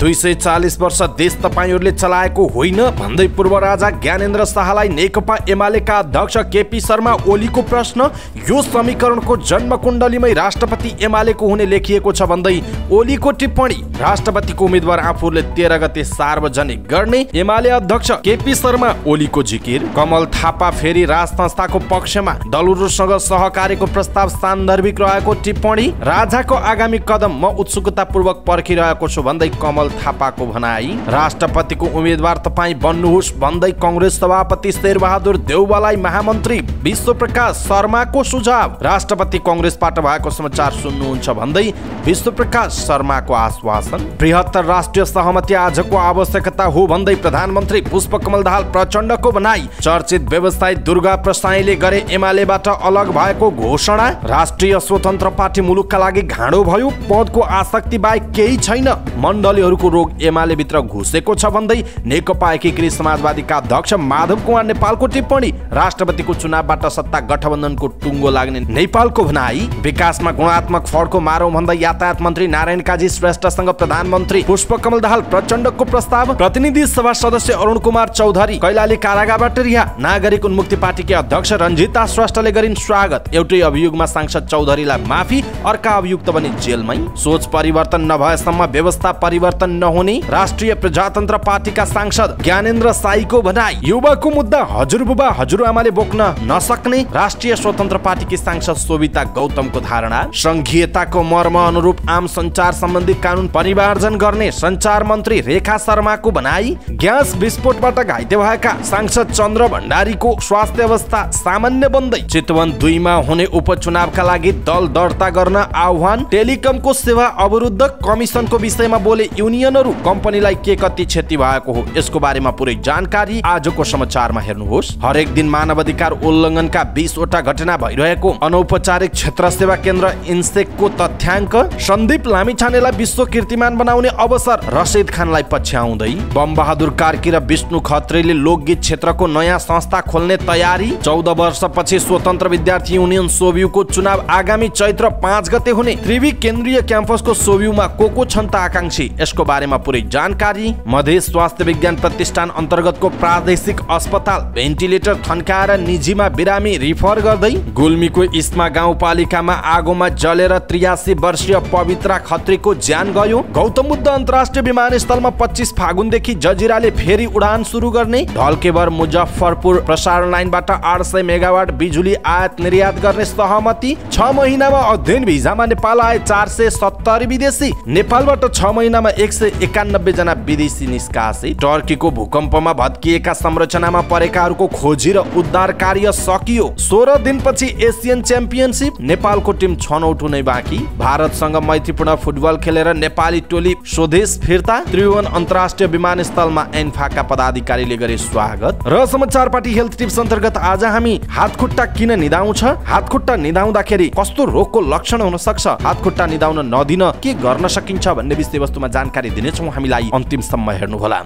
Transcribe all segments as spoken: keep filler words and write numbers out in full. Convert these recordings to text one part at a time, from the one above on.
दुई सय चालीस वर्ष देश तपाईंहरूले चलाएको होइन भन्दै पूर्व राजा ज्ञानेन्द्र शाहलाई नेकपा एमालेका अध्यक्ष केपी शर्मा ओलीको प्रश्न यो समीकरणको जन्मकुण्डलीमै राष्ट्रपति एमालेको हुने लेखिएको छ भन्दै ओलीको टिप्पणी। राष्ट्रपतिको उम्मेद्वार आफूले तेह्र गते सार्वजनिक गर्ने एमाले अध्यक्ष केपी शर्मा ओलीको जिकिर। कमल थापा फेरि राज संस्थाको पक्षमा दलुरुसँग सहकार्यको प्रस्ताव सान्दर्भिक रहेको टिप्पणी। राजाको आगामी कदम म उत्सुकतापूर्वक पर्खिरहेको छु भन्दै कमल थापाको भनाई। राष्ट्रपतिको उम्मेद्वार तपाईँ बन्नुहोस् भन्दै कांग्रेस सभापति शेरबहादुर देउवालाई महामन्त्री विश्व प्रकाश शर्माको सुझाव। राष्ट्रपति कांग्रेसबाट भएको समाचार सुन्नुहुन्छ भन्दै विश्व प्रकाश शर्माको आश्वासन। बृहत्तर राष्ट्रिय सहमति आजको आवश्यकता हो भन्दै प्रधानमन्त्री पुष्प कमल दहाल प्रचण्डको भनाई। चर्चित व्यवसायी दुर्गा प्रसाईले गरे एमालेबाट अलग भएको घोषणा। राष्ट्रिय स्वतन्त्र पार्टी मुलुकका लागि घाँडो भयो, पदको आसक्ति बाहेक केही छैन, मण्डलीहरूको रोग एमाले भित्र घुसेको छ भन्दै नेकपा एकीकृत समाजवादीका अध्यक्ष माधव कुमार नेपालको टिप्पणी। राष्ट्रपतिको चुनावबाट सत्ता गठबन्धनको टुङ्गो लाग्ने नेपालको भनाई। विकासमा गुणात्मक फड्को मारौं भन्दै यातायात मन्त्री नारायण काजी श्रेष्ठसँग प्रधानमन्त्री पुष्प कमल दहाल प्रचण्डको प्रस्ताव। प्रतिनिधि सभा सदस्य अरुण कुमार चौधरी कैलाली कारागारबाट रिहा। नागरिक उन्मुक्ति पार्टीकी अध्यक्ष रंजिता श्रेष्ठले गरिन् स्वागत। एउटै अभियोगमा सांसद चौधरीलाई माफी, अर्का अभियुक्त पनि जेलमै। सोच परिवर्तन नभएसम्म व्यवस्था परिवर्तन नहुने राष्ट्रिय प्रजातन्त्र पार्टीका सांसद ज्ञानेन्द्र शाहीको भनाई। युवाको मुद्दा हजुरबुबा हजुरआमाले बोक्न नसक्ने राष्ट्रिय स्वतन्त्र पार्टीकी सांसद शोभिता गौतमको धारणा। संघीयताको मर्म अनुरूप आम संचार सम्बन्धी कानून परिमार्जन गर्ने संचार मन्त्री रेखा शर्माको भनाई। ग्यास विस्फोटबाट घाइते भएका सांसद चंद्र भंडारीको स्वास्थ्य अवस्था सामान्य बन्दै। चितवन दुईमा हुने उपचुनावका लागि दल दर्ता गर्न आह्वान। टेलिकमको सेवा अवरुद्ध कमिसनको विषयमा बोले युनियनहरू। कम्पनीलाई के कति क्षति भएको हो यसको बारेमा पुरै जानकारी आजको समाचारमा हेर्नुहोस्। हरेक दिन मानवाधिकार उल्लङ्घनका बीस वटा घटना भइरहेको अनौपचारिक क्षेत्र सेवा केन्द्र इन्सेकको तथ्याङ्क। सन्दीप लामिछानेलाई विश्व कीर्तिमान बनाउने अवसर रशिद खानलाई पछ्याउँदै। बम बहादुर कार्की र विष्णु खत्रीले लोकगीत क्षेत्रको नयाँ संस्था खोल्ने तयारी। चौध वर्षपछि स्वतन्त्र विद्यार्थी युनियन सोभियुको चुनाव आगामी चैत्र पाँच गते हुने। त्रिवी केन्द्रीय क्याम्पसको सोभियुमा को को छन् आकांक्षी यसको बारेमा पुरै जानकारी। मधेस स्वास्थ्य विज्ञान प्रतिष्ठान अन्तर्गतको प्रादेशिक अस्पताल भेन्टिलेटर थन्काएर निजीमा बिरामी रिफर गर्दै। गुल्मीको इस्मा गाउँपालिकामा आगोमा जलेर त्रियासी वर्षीय पवित्रा खत्रीको ज्यान गयो। गौतम बुद्ध अन्तर्राष्ट्रिय विमानस्थलमा पच्चीस फागुनदेखि जजिराले फेरि उडान सुरु गर्ने। ढल्केभर मुजफ्फरपुर प्रसारण लाइनबाट आठ सय मेगावाट बिजुली आयात निर्यात गर्ने सहमति। छ महिनामा अध्ययन भिजामा नेपाल आए चार सय सत्तरी विदेशी। नेपालबाट छ महिनामा एक सय एकानब्बे जना विदेशी निष्कासित। टर्कीको भूकम्पमा भत्किएका संरचनामा परेकाहरूको खोजी र उद्धार कार्य सकियो। सोह्र दिनपछि एसियन च्याम्पियनसिप, नेपालको टिम छनौट हुनै बाँकी। भारतसँग मैत्रीपूर्ण फुटबल खेलेर नेपाली टोली स्वदेश फिर्ता। त्रिभुवन अन्तर्राष्ट्रिय विमानस्थलमा एन्फाका पदाधिकारीले गरे स्वागत। र समाचार पार्टी हेल्थ टिप्स अन्तर्गत आज हामी हातखुट्टा किन निदाउँछ, हातखुट्टा निदाउँदाखेरि कस्तो रोगको लक्षण हुन सक्छ, हातखुट्टा निदाउन नदिन के गर्न सकिन्छ भन्ने विषयवस्तुमा जानकारी दिनेछौँ। हामीलाई अन्तिमसम्म हेर्नुहोला।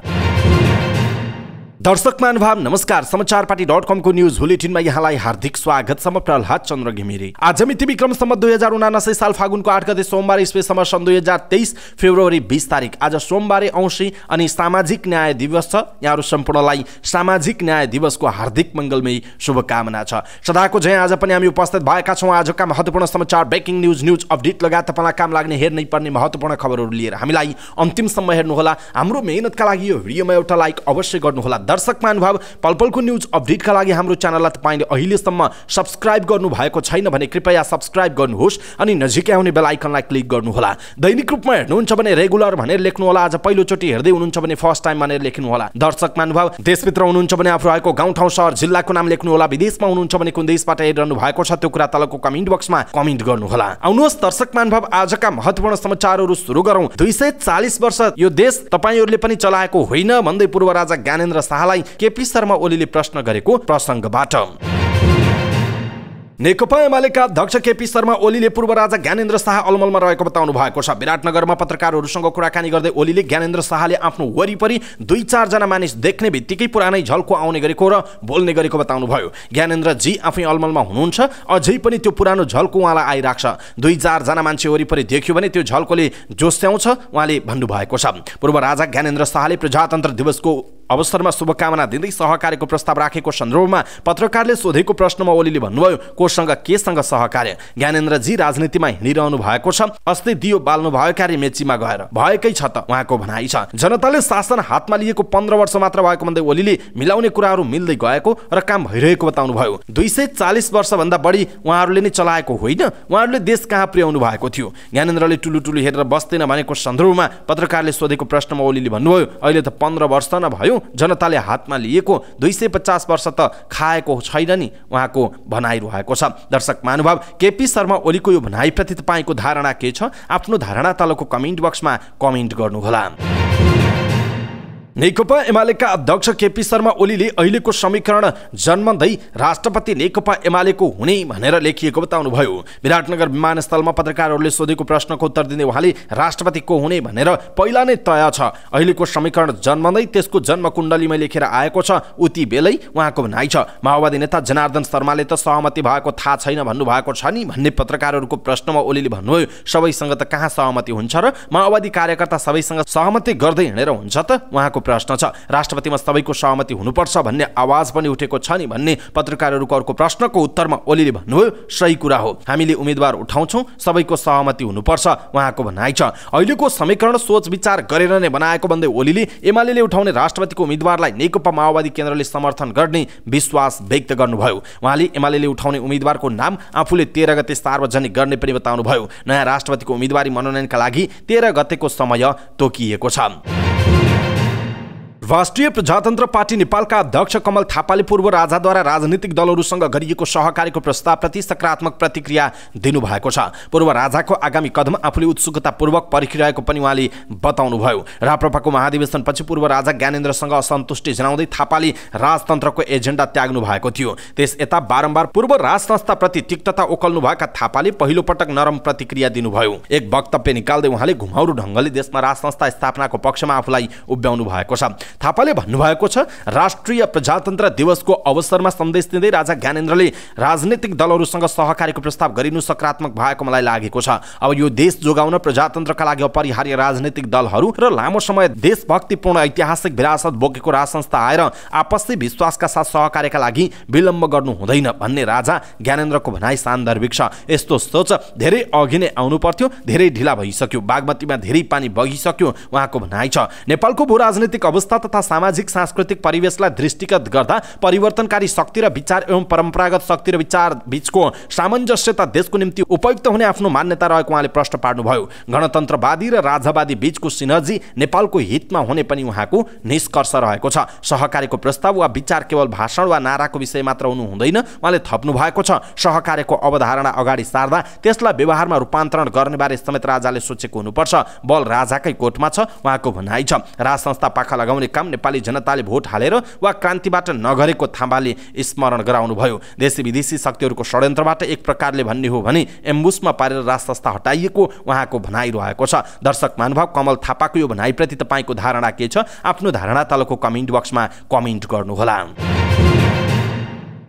दर्शक महानुभाव नमस्कार, समाचार पार्टी डट कमको न्युज बुलेटिनमा यहाँलाई हार्दिक स्वागत छ। म प्रहलाद चन्द्र घिमिरी। आज मिति विक्रमसम्म दुई हजार उनासी साल फागुनको आठ गते सोमबार, इस्वीसम्म सन् दुई हजार तेइस फेब्रुअरी बीस तारिक। आज सोमबारे औँसी अनि सामाजिक न्याय दिवस छ। यहाँहरू सम्पूर्णलाई सामाजिक न्याय दिवसको हार्दिक मङ्गलमय शुभकामना छ। सदाको झैं आज पनि हामी उपस्थित भएका छौँ आजका महत्त्वपूर्ण समाचार, ब्रेकिङ न्युज, न्युज अपडेट लगायत तपाईँलाई काम लाग्ने, हेर्नै पर्ने महत्त्वपूर्ण खबरहरू लिएर। हामीलाई अन्तिमसम्म हेर्नुहोला। हाम्रो मेहनतका लागि यो भिडियोमा एउटा लाइक अवश्य गर्नुहोला। दर्शक महानुभाव, पलपलको न्युज अपडेटका लागि हाम्रो च्यानललाई तपाईले अहिलेसम्म सब्स्क्राइब गर्नु भएको छैन भने कृपया सब्स्क्राइब गर्नुहोस् अनि नजिकै आउने बेल आइकनलाई क्लिक गर्नुहोला। दैनिक रूपमा हेर्नुहुन्छ भने रेगुलर भनेर लेख्नुहोला। आज पहिलोचोटि हेर्दै हुनुहुन्छ भने फर्स्ट टाइम भनेर लेख्नुहोला। दर्शक महानुभाव, देशभित्र हुनुहुन्छ भने आफ्नो आएको गाउँठाउँ शहर जिल्लाको नाम लेख्नुहोला। विदेशमा हुनुहुन्छ भने कुन देशबाट हेरिरहनु भएको छ त्यो कुरा तलको कमेन्ट बक्समा कमेन्ट गर्नुहोला। आउनुहोस् दर्शक महानुभाव, आजका महत्त्वपूर्ण समाचारहरू सुरु गरौँ। दुई सय चालिस वर्ष यो देश तपाईँहरूले पनि चलाएको होइन भन्दै पूर्व राजा ज्ञानेन्द्र शाहलाई केपी शर्मा ओलीले प्रश्न गरेको प्रसङ्गबाट। नेकपा एमालेका अध्यक्ष केपी शर्मा ओलीले पूर्व राजा ज्ञानेन्द्र शाह अलमलमा रहेको बताउनु भएको छ। विराटनगरमा पत्रकारहरूसँग कुराकानी गर्दै ओलीले ज्ञानेन्द्र शाहले आफ्नो वरिपरि दुई चार जना मानिस देख्ने बित्तिकै पुरानै झल्को आउने गरेको र बोल्ने गरेको बताउनु भयो। ज्ञानेन्द्रजी आफै अलमलमा हुनुहुन्छ, अझै पनि त्यो पुरानो झल्को उहाँलाई आइराख्छ। दुई चार जना मान्छे वरिपरि देखियो भने त्यो झल्कोले जोस्याउँछ उहाँले भन्नु भएको छ। पूर्व राजा ज्ञानेन्द्र शाहले प्रजातन्त्र दिवसको अवसरमा शुभकामना दिँदै सहकार्यको प्रस्ताव राखेको सन्दर्भमा पत्रकारले सोधेको प्रश्नमा ओलीले भन्नुभयो, कोसँग केसँग सहकार्य? ज्ञानेन्द्रजी राजनीतिमा हिँडिरहनु भएको छ, अस्ति दियो बाल्नु भएका रे मेचीमा गएर भएकै छ त उहाँको भनाइ छ। जनताले शासन हातमा लिएको पन्ध्र वर्ष मात्र भएको भन्दै ओलीले मिलाउने कुराहरू मिल्दै गएको र काम भइरहेको बताउनुभयो। दुई सय चालिस वर्षभन्दा बढी उहाँहरूले नै चलाएको होइन, उहाँहरूले देश कहाँ पुर्याउनु भएको थियो। ज्ञानेन्द्रले टुलु टुलु हेरेर बस्दैन भनेको सन्दर्भमा पत्रकारले सोधेको प्रश्नमा ओलीले भन्नुभयो, अहिले त पन्ध्र वर्ष नभयो, जनताले हातमा लिएको दुई सय पचास वर्ष त खाएको छैन नि उहाँको भनाइरहेको छ। दर्शक महानुभाव, केपी शर्मा ओलीको यो भनाइप्रति तपाईँको धारणा के छ? आफ्नो धारणा तलको कमेन्ट बक्समा कमेन्ट गर्नुहोला। नेकपा एमालेका अध्यक्ष केपी शर्मा ओलीले अहिलेको समीकरण जन्मदै राष्ट्रपति नेकपा एमालेको हुने भनेर लेखिएको बताउनुभयो। विराटनगर विमानस्थलमा पत्रकारहरूले सोधेको प्रश्नको उत्तर दिँदै उहाँले राष्ट्रपति को हुने भनेर पहिला नै तय छ, अहिलेको समीकरण जन्मदै त्यसको जन्म कुण्डलीमा लेखेर आएको छ, उति बेलै उहाँको भनाइ छ। माओवादी नेता जनार्दन शर्माले त सहमति भएको थाहा छैन भन्नुभएको छ नि भन्ने पत्रकारहरूको प्रश्नमा ओलीले भन्नुभयो, सबैसँग त कहाँ सहमति हुन्छ र? माओवादी कार्यकर्ता सबैसँग सहमति गर्दै हिँडेर हुन्छ त? उहाँको प्रश्न छ। राष्ट्रपतिमा सबैको सहमति हुनुपर्छ भन्ने आवाज पनि उठेको छ नि भन्ने पत्रकारहरूको अर्को प्रश्नको उत्तरमा ओलीले भन्नुभयो, सही कुरा हो, हामीले उम्मेदवार उठाउँछौँ, सबैको सहमति हुनुपर्छ उहाँको भनाइ छ। अहिलेको समीकरण सोच विचार गरेर नै बनाएको भन्दै ओलीले एमालेले उठाउने राष्ट्रपतिको उम्मेदवारलाई नेकपा माओवादी केन्द्रले समर्थन गर्ने विश्वास व्यक्त गर्नुभयो। उहाँले एमालेले उठाउने उम्मेदवारको नाम आफूले तेह्र गते सार्वजनिक गर्ने पनि बताउनुभयो। नयाँ राष्ट्रपतिको उम्मेदवारी मनोनयनका लागि तेह्र गतेको समय तोकिएको छ। राष्ट्रिय प्रजातन्त्र पार्टी नेपालका अध्यक्ष कमल थापाले पूर्व राजाद्वारा राजनीतिक दलहरूसँग गरिएको सहकार्यको प्रस्तावप्रति सकारात्मक प्रतिक्रिया दिनुभएको छ। पूर्व राजाको आगामी कदम आफूले उत्सुकतापूर्वक पर्खिरहेको पनि उहाँले बताउनुभयो। राप्रपाको महाधिवेशनपछि पूर्व राजा ज्ञानेन्द्रसँग असन्तुष्टि जनाउँदै थापाले राजतन्त्रको एजेन्डा त्याग्नु भएको थियो। त्यस यता बारम्बार पूर्व राज संस्थाप्रति तिक्तता उकल्नुभएका थापाले पहिलोपटक नरम प्रतिक्रिया दिनुभयो। एक वक्तव्य निकाल्दै उहाँले घुमाउरो ढङ्गले देशमा राज संस्था स्थापनाको पक्षमा आफूलाई उभ्याउनु भएको छ। थापाले भन्नुभएको छ, राष्ट्रिय प्रजातन्त्र दिवसको अवसरमा सन्देश दिँदै राजा ज्ञानेन्द्रले राजनीतिक दलहरूसँग सहकार्यको प्रस्ताव गरिनु सकारात्मक भएको मलाई लागेको छ। अब यो देश जोगाउन प्रजातन्त्रका लागि अपरिहार्य राजनीतिक दलहरू र लामो समय देशभक्तिपूर्ण ऐतिहासिक विरासत बोकेको राज संस्था आएर आपसी विश्वासका साथ सहकार्यका लागि विलम्ब गर्नु हुँदैन भन्ने राजा ज्ञानेन्द्रको भनाइ सान्दर्भिक छ। यस्तो सोच धेरै अघि नै आउनु पर्थ्यो, धेरै ढिला भइसक्यो, बागमतीमा धेरै पानी बगिसक्यो उहाँको भनाइ छ। नेपालको भू राजनीतिक अवस्था तथा सामाजिक सांस्कृतिक परिवेशलाई दृष्टिगत गर्दा परिवर्तनकारी शक्ति र विचार एवं परम्परागत शक्ति र विचार बीचको सामञ्जस्यता देशको निम्ति उपयुक्त हुने आफ्नो मान्यता रहेको उहाँले प्रश्न पार्नुभयो। गणतन्त्रवादी र राजावादी बीचको सिनर्जी नेपालको हितमा हुने पनि उहाँको निष्कर्ष रहेको छ। सहकार्यको प्रस्ताव वा विचार केवल भाषण वा नाराको विषय मात्र हुनु हुँदैन उहाँले थप्नु भएको छ। सहकार्यको अवधारणा अगाडि सार्दा त्यसलाई व्यवहारमा रूपान्तरण गर्नेबारे समेत राजाले सोचेको हुनुपर्छ, बल राजाकै कोटमा छ उहाँको भनाइ छ। राज संस्था पाखा लगाउने काम नेपाली जनताले भोट हालेर वा क्रान्तिबाट नगरेको थापाले स्मरण गराउनुभयो। देशी विदेशी शक्तिहरूको षड्यन्त्रबाट एक प्रकारले भन्ने हो भने एम्बुसमा पारेर राज संस्था हटाइएको उहाँको भनाइ रहेको छ। दर्शक महानुभाव, कमल थापाको यो भनाइप्रति तपाईँको धारणा के छ? आफ्नो धारणा तलको कमेन्ट बक्समा कमेन्ट गर्नुहोला।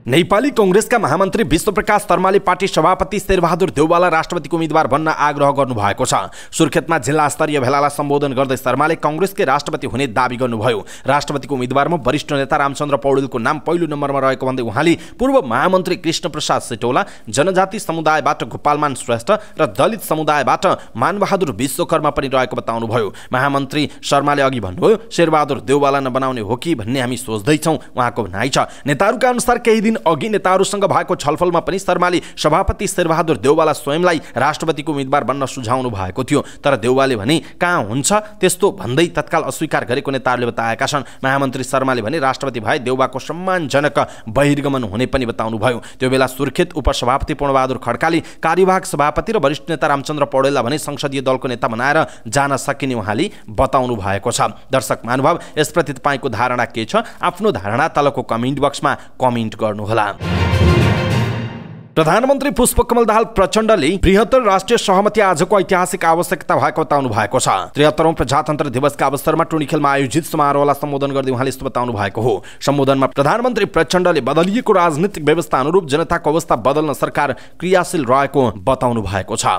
नेपाली कांग्रेसका महामन्त्री विश्व प्रकाश शर्माले पार्टी सभापति शेरबहादुर देउवालाई राष्ट्रपतिको उम्मेदवार बन्न आग्रह गर्नुभएको छ। सुर्खेतमा जिल्ला स्तरीय भेलालाई सम्बोधन गर्दै शर्माले कांग्रेसकै राष्ट्रपति हुने दावी गर्नुभयो। राष्ट्रपतिको उम्मेदवारमा वरिष्ठ नेता रामचन्द्र पौडेलको नाम पहिलो नम्बरमा रहेको भन्दै उहाँले पूर्व महामन्त्री कृष्ण प्रसाद सिटौला, जनजाति समुदायबाट गोपालमान श्रेष्ठ र दलित समुदायबाट मानबहादुर विश्वकर्मा पनि रहेको बताउनुभयो। महामन्त्री शर्माले अघि भन्नुभयो, शेरबहादुर देउवालाई नबनाउने हो कि भन्ने हामी सोच्दैछौँ उहाँको भनाइ छ। नेताहरूका अनुसार केही अघि नेताहरूसँग भएको छलफलमा पनि शर्माले सभापति शेरबहादुर देउवालाई स्वयंलाई राष्ट्रपतिको उम्मेदवार बन्न सुझाउनु भएको थियो, तर देउवाले भने कहाँ हुन्छ त्यस्तो भन्दै तत्काल अस्वीकार गरेको नेताहरूले बताएका छन्। महामन्त्री शर्माले भने राष्ट्रपति भए देउवाको सम्मानजनक बहिर्गमन हुने पनि बताउनुभयो। त्यो बेला सुर्खेत उपसभापति पूर्णबहादुर खड्काले कार्यवाहक सभापति र वरिष्ठ नेता रामचन्द्र पौडेललाई भने संसदीय दलको नेता बनाएर जान सकिने उहाँले बताउनु भएको छ। दर्शक महानुभाव, यसप्रति तपाईँको धारणा के छ? आफ्नो धारणा तलको कमेन्ट बक्समा कमेन्ट गर्नु होला। प्रधानमन्त्री पुष्प कमल दहाल प्रचण्डले बृहत्तर राष्ट्रिय सहमति आजको ऐतिहासिक आवश्यकता भएको बताउनु भएको छ। त्रिहत्तरौं प्रजातन्त्र दिवसका अवसरमा टुनीखेलमा आयोजित समारोहलाई सम्बोधन गर्दै उहाँले यस्तो बताउनु भएको हो। सम्बोधनमा प्रधानमन्त्री प्रचण्डले बदलिएको राजनीतिक व्यवस्था अनुरूप जनताको अवस्था बदल्न सरकार क्रियाशील रहेको बताउनु भएको छ।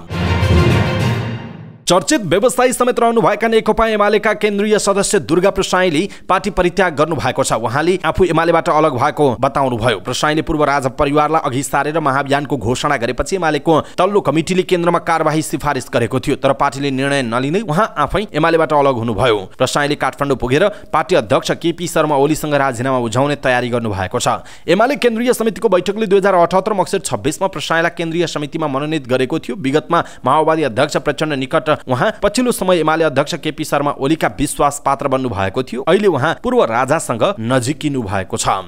चर्चित व्यवसायी समेत रहनुभएका नेकपा एमालेका केन्द्रीय सदस्य दुर्गा प्रसाईले पार्टी परित्याग गर्नु भएको छ। उहाँले आफू एमालेबाट अलग भएको बताउनुभयो। प्रसाईले पूर्व राजा परिवारलाई अघि सारेर महाभियानको घोषणा गरेपछि एमालेको तल्लो कमिटीले केन्द्रमा कार्यवाही सिफारिस गरेको थियो, तर पार्टीले निर्णय नलिँदै उहाँ आफै एमालेबाट अलग हुनुभयो। प्रसाईले काठमाडौँ पुगेर पार्टी अध्यक्ष केपी शर्मा ओलीसँग राजीनामा बुझाउने तयारी गर्नु भएको छ। एमाले केन्द्रीय समितिको बैठकले दुई हजार अठहत्तर मक्सिर छब्बीसमा प्रसाईलाई केन्द्रीय समितिमा मनोनित गरेको थियो। विगतमा माओवादी अध्यक्ष प्रचण्ड निकट उहाँ पछिल्लो समय एमाले अध्यक्ष केपी शर्मा ओलीका विश्वास पात्र बन्नु भएको थियो। अहिले उहाँ पूर्व राजासँग नजिकिनु भएको छ।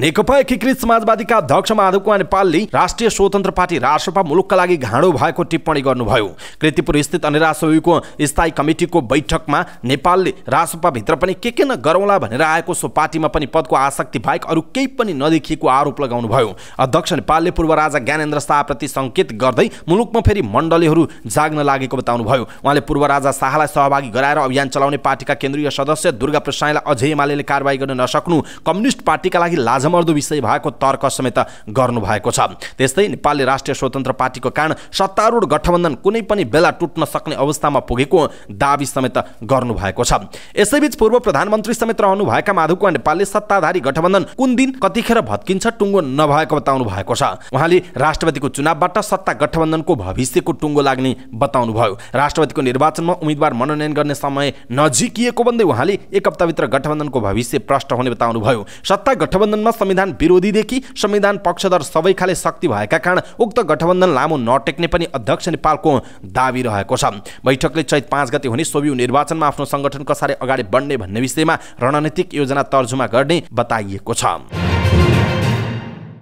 नेकपा एकीकृत समाजवादीका अध्यक्ष माधव कुमार नेपालले राष्ट्रिय स्वतन्त्र पार्टी रासपा मुलुकका लागि घाँडो भएको टिप्पणी गर्नुभयो। कृतिपुर स्थित अनिरासोहीको स्थायी कमिटिको बैठकमा नेपालले रासपाभित्र पनि के के न गरौँला भनेर आएको सो पार्टीमा पनि पदको आसक्ति बाहेक अरू केही पनि नदेखिएको आरोप लगाउनुभयो। अध्यक्ष नेपालले पूर्व राजा ज्ञानेन्द्र शाहप्रति सङ्केत गर्दै मुलुकमा फेरि मण्डलेहरू जाग्न लागेको बताउनुभयो। उहाँले पूर्व राजा शाहलाई सहभागी गराएर अभियान चलाउने पार्टीका केन्द्रीय सदस्य दुर्गा प्रसाईलाई अझै एमालेले कारबाही गर्न नसक्नु कम्युनिस्ट पार्टीका लागि लाज मर्दो विषय भएको तर्क समेत गर्नु भएको छ। त्यस्तै नेपालले राष्ट्रिय स्वतन्त्र पार्टीको कारण सत्तारूढ गठबन्धन कुनै पनि बेला टुट्न सक्ने अवस्थामा पुगेको दाबी समेत गर्नु भएको छ। यसैबीच पूर्व प्रधानमन्त्री समेत रहनुभएका माधव कुमार नेपालले सत्ताधारी गठबन्धन कुन दिन कतिखेर भत्किन्छ टुङ्गो नभएको बताउनु भएको छ। उहाँले राष्ट्रपतिको चुनावबाट सत्ता गठबन्धनको भविष्यको टुङ्गो लाग्ने बताउनु भयो। राष्ट्रपतिको निर्वाचनमा उम्मेद्वार मनोनयन गर्ने समय नजिकिएको भन्दै उहाँले एक हप्ताभित्र गठबन्धनको भविष्य प्रष्ट हुने बताउनु भयो। सत्ता गठबन्धनमा संविधान विरोधीदेखि संविधान पक्षधर सबै खाले शक्ति भएका कारण उक्त गठबन्धन लामो नटेक्ने पनि अध्यक्ष नेपालको दावी रहेको छ। बैठकले चैत पाँच गते हुने सोभियु निर्वाचनमा आफ्नो संगठन कसरी अगाडि बढ्ने भन्ने विषयमा रणनीतिक योजना तर्जुमा गर्ने बताइएको छ।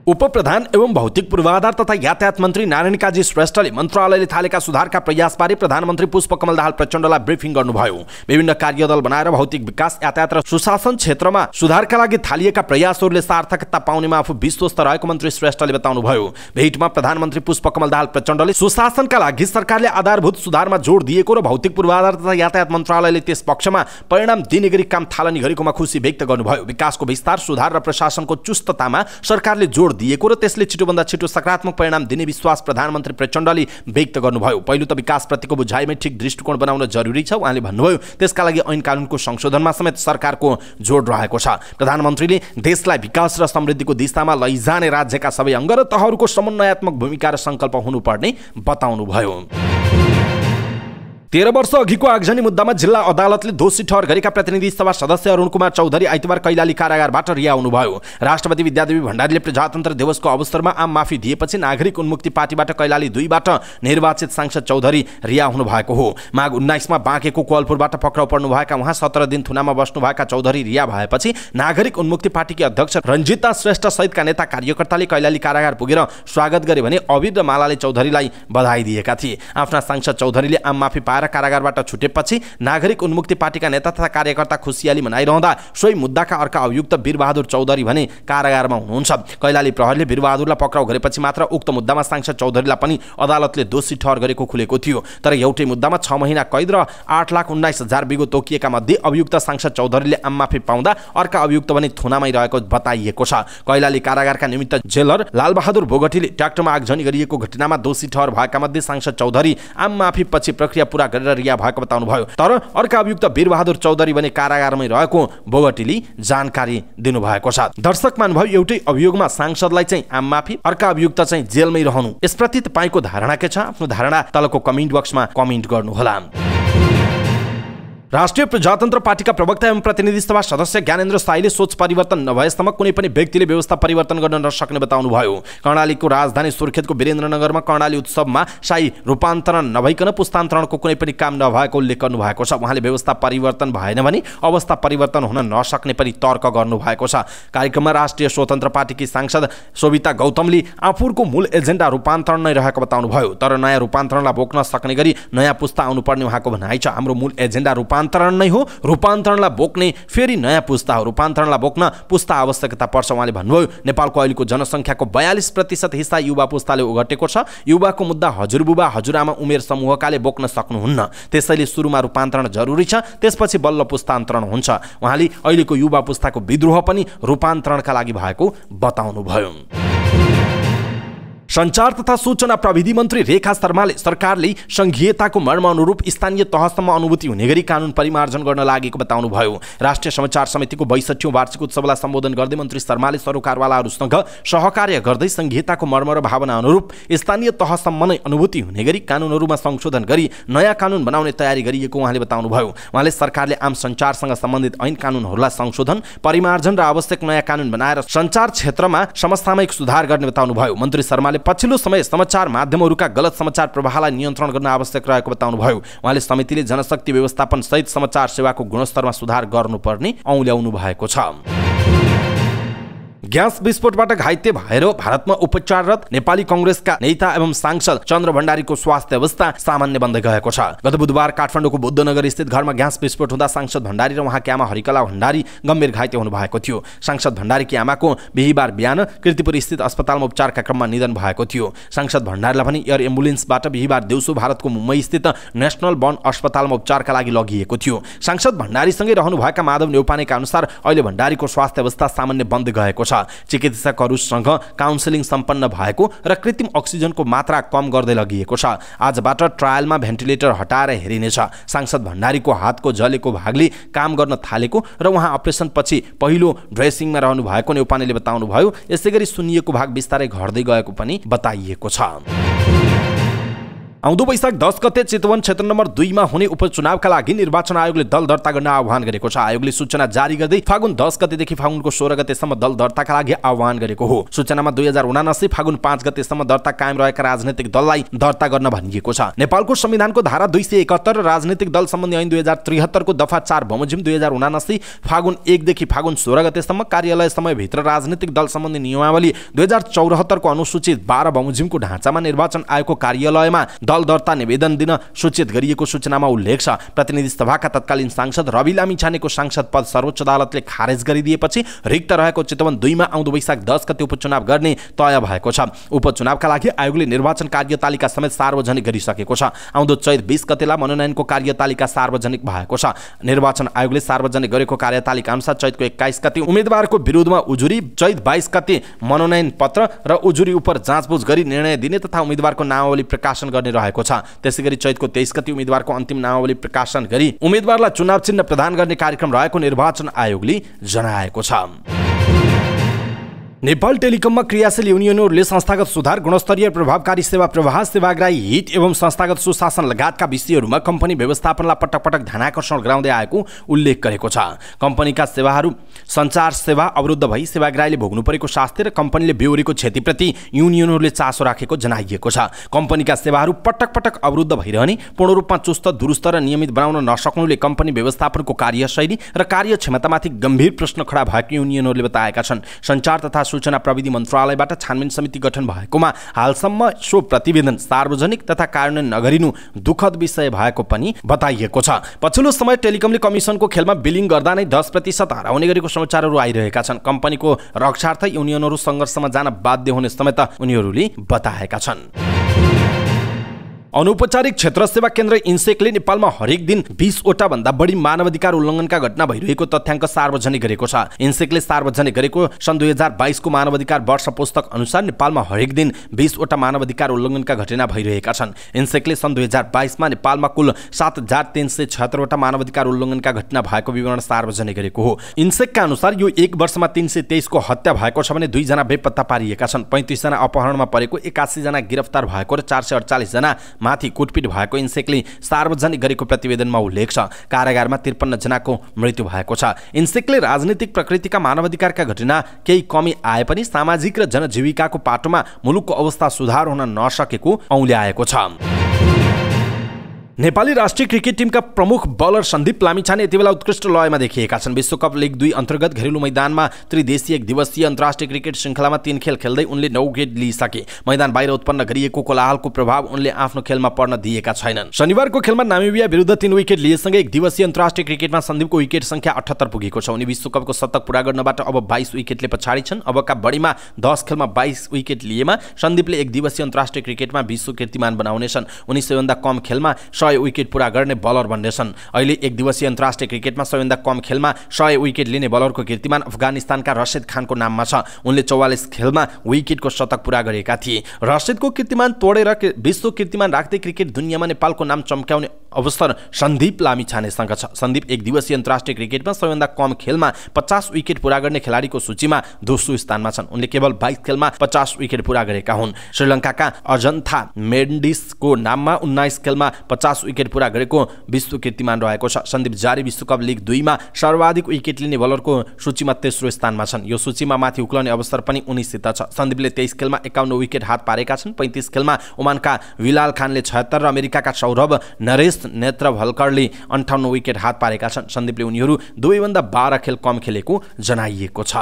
उपप्रधान एवं भौतिक पूर्वाधार तथा यातायात मन्त्री नारायण काजी श्रेष्ठले मन्त्रालयले थालेका सुधारका प्रयासबारे प्रधानमन्त्री पुष्प कमल दाहाल प्रचण्डलाई ब्रिफिङ गर्नुभयो। विभिन्न कार्यदल बनाएर भौतिक विकास, यातायात र सुशासन क्षेत्रमा सुधारका लागि थालिएका प्रयासहरूले सार्थकता पाउनेमा आफू विश्वस्त रहेको मन्त्री श्रेष्ठले बताउनुभयो। भेटमा प्रधानमन्त्री पुष्प कमल दाहाल प्रचण्डले सुशासनका लागि सरकारले आधारभूत सुधारमा जोड दिएको र भौतिक पूर्वाधार तथा यातायात मन्त्रालयले त्यस पक्षमा परिणाम दिने गरी काम थालनी गरेकोमा खुसी व्यक्त गर्नुभयो। विकासको विस्तार, सुधार र प्रशासनको चुस्ततामा सरकारले जोड दिएको र त्यसले छिटोभन्दा छिटो सकारात्मक परिणाम दिने विश्वास प्रधानमन्त्री प्रचण्डले व्यक्त गर्नुभयो। पहिलो त विकासप्रतिको बुझाइमै ठिक दृष्टिकोण बनाउन जरुरी छ। उहाँले भन्नुभयो त्यसका लागि ऐन कानुनको संशोधनमा समेत सरकारको जोड रहेको छ। प्रधानमन्त्रीले देशलाई विकास र समृद्धिको दिशामा लैजाने राज्यका सबै अङ्ग र तहहरूको समन्वयात्मक भूमिका र सङ्कल्प हुनुपर्ने बताउनुभयो। तेह्र वर्ष अघिको आगजनी मुद्दामा जिल्ला अदालतले दोषी ठहर गरेका प्रतिनिधि सभा सदस्य अरुण कुमार चौधरी आइतबार कैलाली कारागारबाट रिहा हुनुभयो। राष्ट्रपति विद्यादेवी भण्डारीले प्रजातन्त्र दिवसको अवसरमा आम माफी दिएपछि नागरिक उन्मुक्ति पार्टीबाट कैलाली दुईबाट निर्वाचित सांसद चौधरी रिहा हुनुभएको हो। माघ उन्नाइसमा बाँकेको कोअलपुरबाट पक्राउ पर्नुभएका उहाँ सत्र दिन थुनामा बस्नुभएका चौधरी रिहा भएपछि नागरिक उन्मुक्ति पार्टीकी अध्यक्ष रंजिता श्रेष्ठ सहितका नेता कार्यकर्ताले कैलाली कारागार पुगेर स्वागत गरे भने अबिर र मालाले चौधरीलाई बधाई दिएका थिए। आफ्ना सांसद चौधरीले आम माफी कारागारबाट छुटेपछि नागरिक उन्मुक्ति पार्टीका नेता तथा कार्यकर्ता खुसियाली मनाइरहँदा सोही मुद्दाका अर्का अभियुक्त वीर बहादुर चौधरी भने कारागारमा हुनुहुन्छ। कैलाली प्रहरीले वीर बहादुरलाई पक्राउ गरेपछि मात्र उक्त मुद्दामा सांसद चौधरीलाई पनि अदालतले दोषी ठहर गरेको खुलेको थियो, तर एउटै मुद्दामा छ महिना कैद र आठ लाख उन्नाइस हजार बिगो तोकिएका मध्ये अभियुक्त सांसद चौधरीले आम माफी पाउँदा अर्का अभियुक्त भने थुनामै रहेको बताइएको छ। कैलाली कारागारका निमित्त जेलर लालबहादुर बोगटीले ट्र्याक्टरमा आगजनी गरिएको घटनामा दोषी ठहर भएका मध्ये सांसद चौधरी आम माफी पछि प्रक्रिया पूरा गरेर रिहा भएको बताउनुभयो, तर अर्का अभियुक्त वीर बहादुर चौधरी भने कारागारमै रहेको बोगटीले जानकारी दिनुभएको छ। दर्शक मान्नुभयो एउटै अभियोगमा सांसदलाई चाहिँ आम माफी, अर्का अभियुक्त चाहिँ जेलमै रहनु। यसप्रति तपाईको धारणा के छ? आफ्नो धारणा तलको कमेन्ट बक्समा कमेन्ट गर्नुहोला। राष्ट्रिय प्रजातन्त्र पार्टीका प्रवक्ता एवं प्रतिनिधि सभा सदस्य ज्ञानेन्द्र शाहीले सोच परिवर्तन नभएसम्म कुनै पनि व्यक्तिले व्यवस्था परिवर्तन गर्न नसक्ने बताउनुभयो। कर्णालीको राजधानी सुर्खेतको वीरेन्द्रनगरमा कर्णाली उत्सवमा शाही रूपान्तरण नभइकन पुस्तान्तरणको कुनै पनि काम नभएको उल्लेख गर्नुभएको छ। उहाँले व्यवस्था परिवर्तन भएन भने अवस्था परिवर्तन हुन नसक्ने पनि तर्क गर्नुभएको छ। कार्यक्रममा राष्ट्रिय स्वतन्त्र पार्टीकी सांसद सोभिता गौतमले आफूको मूल एजेन्डा रूपान्तरण नै रहेको बताउनुभयो, तर नयाँ रूपान्तरणलाई बोक्न सक्ने गरी नयाँ पुस्ता आउनुपर्ने उहाँको भनाइ छ। हाम्रो मूल एजेन्डा रूपान्तरण रूपान्तरण नै हो। रूपान्तरणलाई बोक्ने फेरि नयाँ पुस्ता हो। रूपान्तरणलाई बोक्न पुस्ता आवश्यकता पर्छ। उहाँले भन्नुभयो नेपालको अहिलेको जनसङ्ख्याको बयालिस प्रतिशत हिस्सा युवा पुस्ताले ओगटेको छ। युवाको मुद्दा हजुरबुबा हजुरआमा उमेर समूहकाले बोक्न सक्नुहुन्न, त्यसैले सुरुमा रूपान्तरण जरुरी छ, त्यसपछि बल्ल पुस्तान्तरण हुन्छ। उहाँले अहिलेको युवा पुस्ताको विद्रोह पनि रूपान्तरणका लागि भएको बताउनुभयो। संचार तथा सूचना प्रविधि मन्त्री रेखा शर्माले सरकारले संघीयताको मर्म अनुरूप स्थानीय तहसम्म अनुभूति हुने गरी कानुन परिमार्जन गर्न लागेको बताउनुभयो। राष्ट्रिय समाचार समितिको बैसठौं वार्षिक उत्सवलाई सम्बोधन गर्दै मन्त्री शर्माले सरोकारवालाहरूसँग सहकार्य गर्दै संघीयताको मर्म र भावना अनुरूप स्थानीय तहसम्म नै अनुभूति हुने गरी कानुनहरूमा संशोधन गरी नयाँ कानुन बनाउने तयारी गरिएको उहाँले बताउनुभयो। उहाँले सरकारले आम सञ्चारसँग सम्बन्धित ऐन कानुनहरूलाई संशोधन परिमार्जन र आवश्यक नयाँ कानुन बनाएर सञ्चार क्षेत्रमा समसामयिक सुधार गर्ने बताउनुभयो। मन्त्री शर्मा पछिल्लो समय समाचार माध्यमहरूका गलत समाचार प्रवाहलाई नियन्त्रण गर्न आवश्यक रहेको बताउनुभयो। उहाँले समितिले जनशक्ति व्यवस्थापन सहित समाचार सेवाको गुणस्तरमा सुधार गर्नुपर्ने औल्याउनु भएको छ। ग्यास विस्फोटबाट घाइते भएर भारतमा उपचाररत नेपाली कांग्रेसका नेता एवं सांसद चंद्र भंडारीको स्वास्थ्य अवस्था सामान्य बन्दै गएको छ। गत बुधबार काठमाडौँको बुद्धनगर स्थित घरमा ग्यास विस्फोट हुँदा सांसद भण्डारी र उहाँकी आमा हरिकला भण्डारी गम्भीर घाइते हुनु भएको थियो। सांसद भण्डारीकी आमाको बिहीबार बिहान कीर्तिपुर स्थित अस्पतालमा उपचारका क्रममा निधन भएको थियो। सांसद भण्डारीलाई पनि एयर एम्बुलेन्सबाट बिहीबार दिउँसो भारतको मुम्बई स्थित नेशनल वन अस्पतालमा उपचारका लागि लगिएको थियो। सांसद भण्डारीसँगै रहनुभएका माधव नेउपानेका अनुसार अहिले भण्डारीको स्वास्थ्य अवस्था सामान्य बन्दै गएको छ। चिकित्सकहरूसँग काउन्सिलिङ सम्पन्न भएको र कृत्रिम अक्सिजनको मात्रा कम गर्दै लगिएको छ। आजबाट ट्रायलमा भेन्टिलेटर हटाएर हेरिनेछ। सांसद भण्डारीको हातको जलेको भागले काम गर्न थालेको र उहाँ अपरेसनपछि पहिलो ड्रेसिङमा रहनु भएको नेउपानेले बताउनुभयो। यसैगरी सुन्निएको भाग बिस्तारै घट्दै गएको पनि बताइएको छ। आउँदो वैशाख दस गते चितवन क्षेत्र नम्बर दुईमा हुने उपचुनावका लागि निर्वाचन आयोगले दल दर्ता गर्न आह्वान गरेको छ। आयोगले सूचना जारी गर्दै फागुन दस गतेदेखि फागुनको सोह्र गतेसम्म दल दर्ताका लागि आह्वान गरेको हो। सूचनामा दुई हजार उनासी फागुन पाँच गतेसम्म दर्ता कायम रहेका राजनैतिक दललाई दर्ता गर्न भनिएको छ। नेपालको संविधानको धारा दुई सय एकहत्तर र राजनीतिक दल सम्बन्धी ऐन दुई हजार त्रिहत्तरको दफा चार बमोजिम दुई हजार उनासी फागुन एकदेखि फागुन सोह्र गतेसम्म कार्यालय समयभित्र राजनीतिक दल सम्बन्धी नियमावली दुई हजार चौरात्तरको अनुसूचित बाह्र बमोजिमको ढाँचामा निर्वाचन आयोगको कार्यालयमा दल दर्ता निवेदन दिन सूचित गरिएको सूचनामा उल्लेख छ। प्रतिनिधि सभाका तत्कालीन सांसद रवि लामिछानेको सांसद पद सर्वोच्च अदालतले खारेज गरिदिएपछि रिक्त रहेको चितवन दुईमा आउँदो वैशाख दस गते उपचुनाव गर्ने तय भएको छ। उपचुनावका लागि आयोगले निर्वाचन कार्यतालिका समेत सार्वजनिक गरिसकेको छ। आउँदो चैत बीस गतेलाई मनोनयनको कार्यतालिका सार्वजनिक भएको छ। निर्वाचन आयोगले सार्वजनिक गरेको कार्यतालिका अनुसार चैतको एक्काइस गते उम्मेद्वारको विरुद्धमा उजुरी, चैत बाइस गते मनोनयन पत्र र उजुरी उप जाँचबुझ गरी निर्णय दिने तथा उम्मेद्वारको नामावली प्रकाशन गर्ने रहेको छ। त्यसैगरी चैतको तेइस गते उम्मेद्वारको अन्तिम नामावली प्रकाशन गरी उम्मेद्वारलाई चुनाव चिन्ह प्रदान गर्ने कार्यक्रम रहेको निर्वाचन आयोगले जनाएको छ। नेपाल टेलिकममा क्रियाशील युनियनहरूले संस्थागत सुधार, गुणस्तरीय प्रभावकारी सेवा प्रवाह, सेवाग्राही हित एवं संस्थागत सुशासन लगायतका विषयहरूमा कम्पनी व्यवस्थापनलाई पटक पटक ध्यानाकर्षण गराउँदै आएको उल्लेख गरेको छ। कम्पनीका सेवाहरू सञ्चार सेवा अवरुद्ध भई सेवाग्राहीले भोग्नु परेको शास्ति र कम्पनीले बेहोरेको क्षतिप्रति युनियनहरूले चासो राखेको जनाइएको छ। कम्पनीका सेवाहरू पटक पटक अवरुद्ध भइरहने, पूर्ण रूपमा चुस्त दुरुस्त र नियमित बनाउन नसक्नुले कम्पनी व्यवस्थापनको कार्यशैली र कार्यक्षमतामाथि गम्भीर प्रश्न खडा भएको युनियनहरूले बताएका छन्। सञ्चार तथा सूचना प्रविधि मन्त्रालयबाट छानबिन समिति गठन भएकोमा हालसम्म सो प्रतिवेदन सार्वजनिक तथा कार्यान्वयन नगरिनु दुःखद विषय भएको पनि बताइएको छ। पछिल्लो समय टेलिकमले कमिसनको खेलमा बिलिङ गर्दा नै दस प्रतिशत हराउने गरेको समाचारहरू आइरहेका छन्। कम्पनीको रक्षार्थ युनियनहरू सङ्घर्षमा जान बाध्य हुने समेत उनीहरूले बताएका छन्। अनौपचारिक क्षेत्र सेवा केन्द्र इन्सेकले नेपालमा हरेक दिन बीसवटा भन्दा बढी मानवाधिकार उल्लङ्घनका घटना भइरहेको तथ्याङ्क सार्वजनिक गरेको छ। इन्सेकले सार्वजनिक गरेको सन् दुई हजार बाइसको मानवाधिकार वर्ष पुस्तक अनुसार नेपालमा हरेक दिन बीसवटा मानवाधिकार उल्लङ्घनका घटना भइरहेका छन्। इन्सेकले सन् दुई हजार बाइसमा नेपालमा कुल सात हजार तीन सय छहत्तरवटा मानवाधिकार उल्लङ्घनका घटना भएको विवरण सार्वजनिक गरेको हो। इन्सेकका अनुसार यो एक वर्षमा तीन सय तेइसको हत्या भएको छ भने दुईजना बेपत्ता पारिएका छन्, पैँतिसजना अपहरणमा परेको, एकासीजना गिरफ्तार भएको र चार सय अडचालिसजना माथि कुटपिट भएको इन्सेकले सार्वजनिक गरेको प्रतिवेदनमा उल्लेख छ। कारागारमा त्रिपन्न जनाको मृत्यु भएको छ। इन्सेकले राजनीतिक प्रकृतिका मानवाधिकारका घटना केही कमी आए पनि सामाजिक र जनजीविकाको पाटोमा मुलुकको अवस्था सुधार हुन नसकेको औल्याएको छ। नेपाली राष्ट्रिय क्रिकेट टिमका प्रमुख बलर सन्दीप लामिछाने यति बेला उत्कृष्ट लयमा देखिएका छन्। विश्वकप लीग दुई अन्तर्गत घरेलु मैदानमा त्रिदेशीय एक दिवसीय अन्तर्राष्ट्रिय क्रिकेट श्रृंखलामा तीन खेल खेल्दै उनले नौ विकेट लिइसके। मैदान बाहिर उत्पन्न गरिएको कोलाहलको प्रभाव उनले आफ्नो खेलमा पर्न दिएका छैनन्। शनिबारको खेलमा नामिबिया विरुद्ध तीन विकेट लिएसँगै एक दिवसीय अन्तर्राष्ट्रिय क्रिकेटमा सन्दीपको विकेट संख्या अठहत्तर पुगेको छ। उनी विश्वकपको शतक पूरा गर्नबाट अब बाइस विकेटले पछाडी छन्। अबका बढीमा दस खेलमा बाइस विकेट लिएमा सन्दीपले एक दिवसीय अन्तर्राष्ट्रिय क्रिकेटमा विश्व कीर्तिमान बनाउनेछन्। उनी सबैभन्दा कम खेलमा सय विकेट पूरा गर्ने बलर बन्नेछन्। अहिले एक दिवसीय अन्तर्राष्ट्रिय क्रिकेटमा सबैभन्दा कम खेलमा सय विकेट लिने बलरको कीर्तिमान अफगानिस्तानका रशिद खानको नाममा छ। उनले चौवालीस खेलमा विकेटको शतक पूरा गरेका थिए। रशिदको कीर्तिमान तोडेर विश्व कीर्तिमान राख्दै क्रिकेट दुनियाँमा नेपालको नाम चम्क्याउने अवसर सन्दीप लामिछानेसँग छ। सन्दीप एक दिवसीय अन्तर्राष्ट्रिय क्रिकेटमा सबैभन्दा कम खेलमा पचास विकेट पूरा गर्ने खेलाडीको सूचीमा दोस्रो स्थानमा छन्। उनले केवल बाइस खेलमा पचास विकेट पूरा गरेका हुन्। श्रीलङ्काका अजंथा मेन्डिसको नाममा उन्नाइस खेलमा पचास विकेट पूरा गरेको विश्व कीर्तिमान रहेको छ। सन्दीप जारी विश्वकप लीग दुईमा सर्वाधिक विकेट लिने बलरको सूचीमा तेस्रो स्थानमा छन्। यो सूचीमा माथि उक्लने अवसर पनि उनीसित छ। सन्दीपले तेइस खेलमा एकाउन्न विकेट हात पारेका छन्। पैँतिस खेलमा ओमानका विलाल खानले छयत्तर र अमेरिकाका सौरभ नरेश नेत्रवलकरले अन्ठाउन्न विकेट हात पारेका छन्। सन्दीपले उनीहरू दुवैभन्दा बाह्र खेल कम खेलेको जनाइएको छ।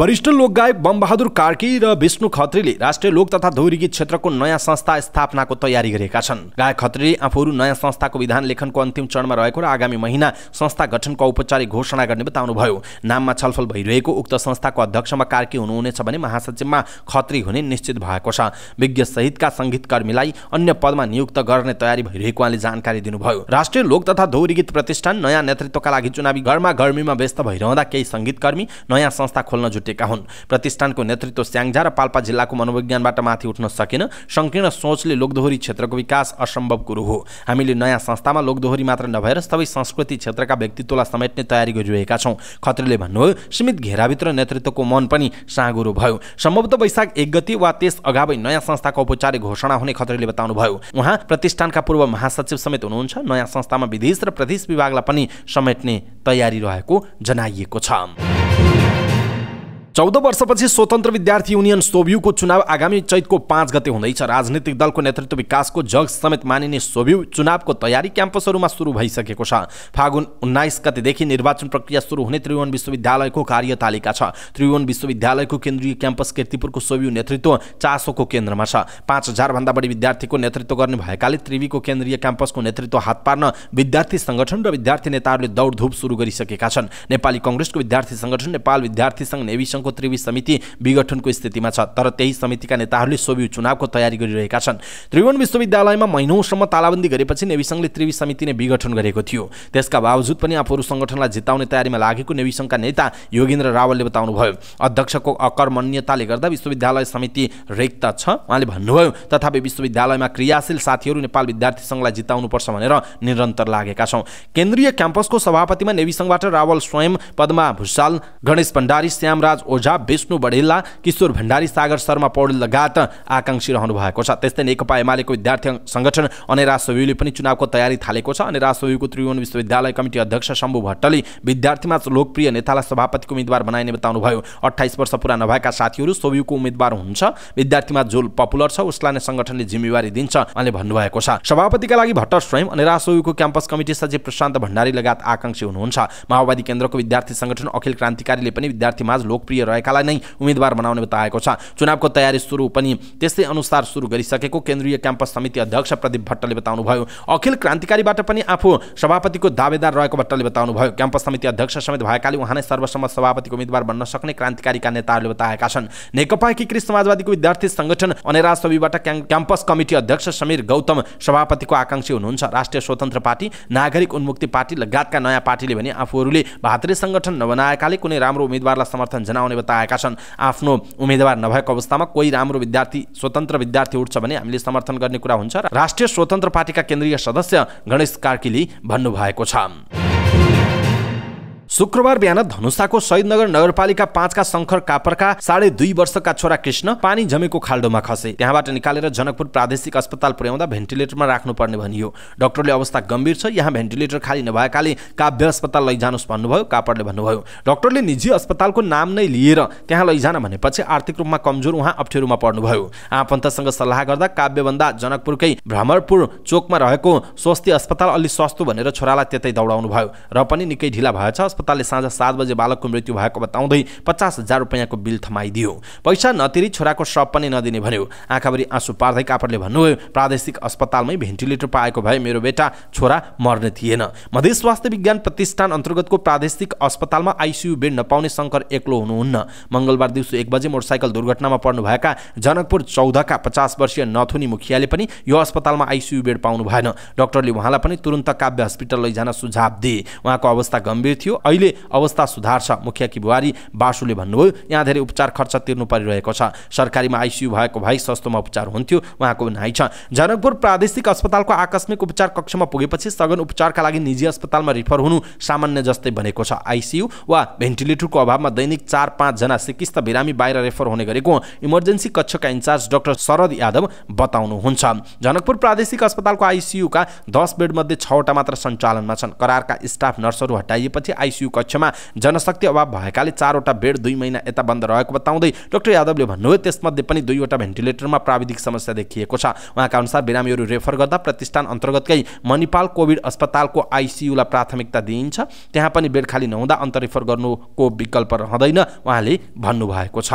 वरिष्ठ लोकगायक बम बहादुर कार्की र विष्णु खत्रीले राष्ट्रिय लोक तथा धौरिकी क्षेत्रको नयाँ संस्था स्थापनाको तयारी गरेका छन्। गायक खत्रीले आफूहरू नयाँ संस्थाको विधान लेखनको अन्तिम चरणमा रहेको र आगामी महिना संस्था गठनको औपचारिक घोषणा गर्ने बताउनुभयो। नाममा छलफल भइरहेको उक्त संस्थाको अध्यक्षमा कार्की हुनुहुनेछ भने महासचिवमा खत्री हुने निश्चित भएको छ। विज्ञ सहितका सङ्गीतकर्मीलाई अन्य पदमा नियुक्त गर्ने तयारी भइरहेको उहाँले जानकारी दिनुभयो। राष्ट्रिय लोक तथा धौरिकी प्रतिष्ठान नयाँ नेतृत्वका लागि चुनावी घरमा गर्मीमा व्यस्त भइरहँदा केही सङ्गीतकर्मी नयाँ संस्था खोल्न जुटेका हुन्। प्रतिष्ठानको नेतृत्व स्याङ्जा र पाल्पा जिल्लाको मनोविज्ञानबाट माथि उठ्न सकेन। संकीर्ण सोचले लोकदोहोरी क्षेत्रको विकास असम्भव कुरो हो। हामीले नयाँ संस्थामा लोकदोहोरी मात्र नभएर सबै संस्कृति क्षेत्रका व्यक्तित्वलाई समेट्ने तयारी गरिरहेका छौँ। खत्रीले भन्नुभयो, सीमित घेराभित्र नेतृत्वको मन पनि साँगुरो भयो। सम्भवतः वैशाख एक गति वा त्यस अगावै नयाँ संस्थाको औपचारिक घोषणा हुने खत्रीले बताउनुभयो। उहाँ प्रतिष्ठानका पूर्व महासचिव समेत हुनुहुन्छ। नयाँ संस्थामा विदेश र प्रदेश विभागलाई पनि समेट्ने तयारी रहेको जनाइएको छ। चौध वर्षपछि स्वतन्त्र विद्यार्थी युनियन सोभियूको चुनाव आगामी चैतको पाँच गते हुँदैछ। राजनीतिक दलको नेतृत्व विकासको जग समेत मानिने सोभियू चुनावको तयारी क्याम्पसहरूमा सुरु भइसकेको छ। फागुन उन्नाइस गतेदेखि निर्वाचन प्रक्रिया सुरु हुने त्रिभुवन विश्वविद्यालयको कार्यतालिका छ। त्रिभुवन विश्वविद्यालयको केन्द्रीय क्याम्पस किर्तिपुरको सोभियू नेतृत्व चासोको केन्द्रमा छ। पाँच हजारभन्दा बढी विद्यार्थीको नेतृत्व गर्ने भएकाले त्रिवीको केन्द्रीय क्याम्पसको नेतृत्व हात पार्न विद्यार्थी सङ्गठन र विद्यार्थी नेताहरूले दौडधुप सुरु गरिसकेका छन्। नेपाली कङ्ग्रेसको विद्यार्थी सङ्गठन नेपाल विद्यार्थी सङ्घ नेविसङ्घ त्रिवी समिति विघटनको स्थितिमा छ। तर त्यही समितिका नेताहरूले सोभियू चुनावको तयारी गरिरहेका छन्। त्रिभुवन विश्वविद्यालयमा महिनौसम्म तालाबन्दी गरेपछि नेविसङ्घले त्रिवी समितिले विघटन गरेको थियो। त्यसका बावजुद पनि आफूहरू संगठनलाई जिताउने तयारीमा लागेको नेविसङ्घका नेता योगेन्द्र रावलले बताउनुभयो। अध्यक्षको अकर्मण्यताले गर्दा विश्वविद्यालय समिति रिक्त छ। उहाँले भन्नुभयो, तथापि विश्वविद्यालयमा क्रियाशील साथीहरू नेपाल विद्यार्थी सङ्घलाई जिताउनुपर्छ भनेर निरन्तर लागेका छौँ। केन्द्रीय क्याम्पसको सभापतिमा नेविसङ्घबाट रावल स्वयं, पद्मा भुसाल, गणेश भण्डारी, श्यामराज ओझा, विष्णु बढेला, किशोर भंडारी, सागर शर्मा पौडेल लगायत आकांक्षी रहनु भएको छ। त्यस्तै नेकपा एमालेको विद्यार्थी संगठन अनेरा सोभियूले पनि चुनावको तयारी थालेको छ। अनेरा सोभियूको त्रिभुवन विश्वविद्यालय कमिटी अध्यक्ष शम्भु भट्टले विद्यार्थीमा लोकप्रिय नेतालाई सभापतिको उम्मेद्वार बनाइने बताउनुभयो। अठाइस वर्ष पुरा नभएका साथीहरू सोभियूको उम्मेद्वार हुन्छ। विद्यार्थीमा जो पपुलर छ उसलाई नै संगठनले जिम्मेवारी दिन्छ उहाँले भन्नुभएको छ। सभापतिका लागि भट्ट स्वयं, अनेरा सोभियूको क्याम्पस कमिटी सचिव प्रशांत भंडारी लगायत आकांक्षी हुनुहुन्छ। माओवादी केन्द्रको विद्यार्थी संगठन अखिल क्रान्तिकारीले पनि विद्यार्थीमा लोकप्रिय रहेकालाई नै उम्मेद्वार बनाउने बताएको छ। चुनावको तयारी सुरु पनि त्यसै अनुसार सुरु गरिसकेको केन्द्रीय क्याम्पस समिति अध्यक्ष प्रदीप भट्टले बताउनुभयो। अखिल क्रान्तिकारीबाट पनि आफू सभापतिको दावेदार रहेको भट्टले बताउनुभयो। क्याम्पस समिति अध्यक्ष समेत भएकाले उहाँ नै सर्वसम्मत सभापतिको उम्मेद्वार बन्न सक्ने क्रान्तिकारीका नेताहरूले बताएका छन्। नेकपा एकीकृत समाजवादीको विद्यार्थी संगठन अनेरा सोभियूबाट क्याम्पस कमिटी अध्यक्ष समीर गौतम सभापतिको आकांक्षी हुनुहुन्छ। राष्ट्रिय स्वतन्त्र पार्टी, नागरिक उन्मुक्ति पार्टी लगायतका नयाँ पार्टीले भने आफूहरूले भातृ संगठन नबनाएकाले कुनै राम्रो उम्मेद्वारलाई समर्थन जनाउने बताएका छन्। आफ्नो उम्मेद्वार नभएको अवस्थामा कोही राम्रो विद्यार्थी स्वतन्त्र विद्यार्थी उठ्छ भने हामीले समर्थन गर्ने कुरा हुन्छ। राष्ट्रिय स्वतन्त्र पार्टीका केन्द्रीय सदस्य गणेश कार्कीले भन्नुभएको छ। शुक्रबार बिहान धनुषाको शहीदनगर नगरपालिका पाँच का शंकर कापरका साढे दुई वर्षका छोरा कृष्ण पानी जमेको खाल्डोमा खसे। त्यहाँबाट निकालेर जनकपुर प्रादेशिक अस्पताल पुर्याउँदा भेन्टिलेटरमा राख्नुपर्ने भनियो। डाक्टरले अवस्था गम्भीर छ, यहाँ भेन्टिलेटर खाली नभएकाले काव्य अस्पताल लैजानुस् भन्नुभयो। कापरले भन्नुभयो डाक्टरले निजी अस्पतालको नाम नै लिएर त्यहाँ लैजान भनेपछि आर्थिक रूपमा कमजोर उहाँ अप्ठ्यारोमा पर्नुभयो। आफन्तसँग सल्लाह गर्दा काव्यभन्दा जनकपुरकै भ्रमरपुर चोकमा रहेको स्वास्थ्य अस्पताल अलि सस्तो भनेर छोरालाई त्यतै दौडाउनु भयो र पनि निकै ढिला भएछ। अस्पतालले साँझ सात बजे बालकको मृत्यु भएको बताउँदै पचास हजार रुपियाँको बिल थमाइदियो। पैसा नतिरी छोराको शव पनि नदिने भन्यो। आँखाभरि आँसु पार्दै कापरले भन्नुभयो प्रादेशिक अस्पतालमै भेन्टिलेटर पाएको भए मेरो बेटा छोरा मर्ने थिएन। मधेस स्वास्थ्य विज्ञान प्रतिष्ठान अन्तर्गतको प्रादेशिक अस्पतालमा आइसियु बेड नपाउने शङ्कर एक्लो हुनुहुन्न। मङ्गलबार दिउँसो एक बजे मोटरसाइकल दुर्घटनामा पर्नुभएका जनकपुर चौधका पचास वर्षीय नथुनी मुखियाले पनि यो अस्पतालमा आइसियु बेड पाउनु भएन। डाक्टरले उहाँलाई पनि तुरन्त काव्य हस्पिटल लैजान सुझाव दिए। उहाँको अवस्था गम्भीर थियो, अहिले अवस्था सुधार छ। मुखियाकी बुहारी बासुले भन्नुभयो यहाँ धेरै उपचार खर्च तिर्नु परिरहेको छ। सरकारीमा आइसियु भएको भए सस्तोमा उपचार हुन्थ्यो, उहाँको भनाइ छ। जनकपुर प्रादेशिक अस्पतालको आकस्मिक उपचार कक्षमा पुगेपछि सघन उपचारका लागि निजी अस्पतालमा रिफर हुनु सामान्य जस्तै बनेको छ। आइसियु वा भेन्टिलेटरको अभावमा दैनिक चार पाँच जना सिकिस्त बिरामी बाहिर रेफर हुने गरेको इमर्जेन्सी कक्षका इन्चार्ज डाक्टर शरद यादव बताउनुहुन्छ। जनकपुर प्रादेशिक अस्पतालको आइसियुका दस बेडमध्ये छवटा मात्र सञ्चालनमा छन्। करारका स्टाफ नर्सहरू हटाइएपछि आइसियु कक्षमा जनशक्ति अभाव भएकाले चारवटा बेड दुई महिना यता बन्द रहेको बताउँदै डाक्टर यादवले भन्नुभयो त्यसमध्ये पनि दुईवटा भेन्टिलेटरमा प्राविधिक समस्या देखिएको छ। उहाँका अनुसार बिरामीहरू रेफर गर्दा प्रतिष्ठान अन्तर्गतकै मणिपाल कोभिड अस्पतालको आइसियुलाई प्राथमिकता दिइन्छ। त्यहाँ पनि बेड खाली नहुँदा अन्त रेफर गर्नुको विकल्प रहँदैन उहाँले भन्नुभएको छ।